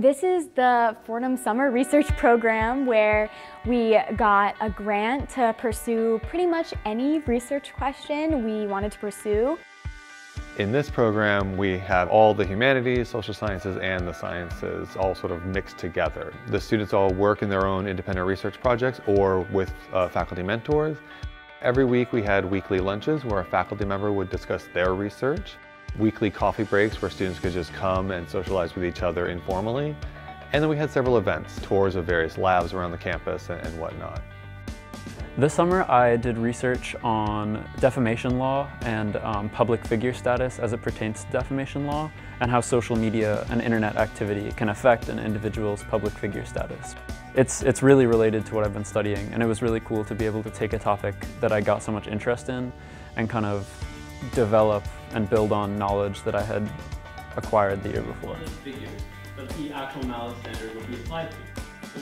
This is the Fordham Summer Research Program, where we got a grant to pursue pretty much any research question we wanted to pursue. In this program, we have all the humanities, social sciences, and the sciences all sort of mixed together. The students all work in their own independent research projects or with faculty mentors. Every week we had weekly lunches where a faculty member would discuss their research. Weekly coffee breaks where students could just come and socialize with each other informally. And then we had several events, tours of various labs around the campus and whatnot. This summer I did research on defamation law and public figure status as it pertains to defamation law and how social media and internet activity can affect an individual's public figure status. It's really related to what I've been studying, and it was really cool to be able to take a topic that I got so much interest in and kind of develop and build on knowledge that I had acquired the year before.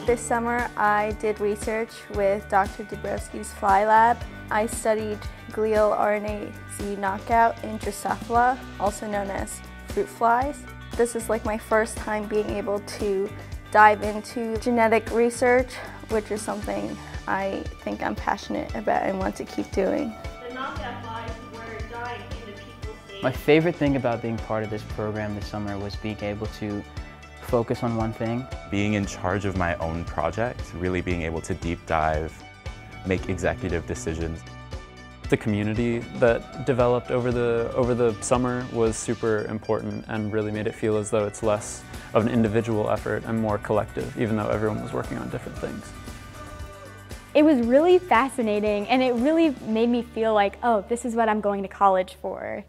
This summer I did research with Dr. Dabrowski's Fly Lab. I studied glial RNA-Z knockout in Drosophila, also known as fruit flies. This is like my first time being able to dive into genetic research, which is something I think I'm passionate about and want to keep doing. My favorite thing about being part of this program this summer was being able to focus on one thing. Being in charge of my own project, really being able to deep dive, make executive decisions. The community that developed over the summer was super important and really made it feel as though it's less of an individual effort and more collective, even though everyone was working on different things. It was really fascinating, and it really made me feel like, oh, this is what I'm going to college for.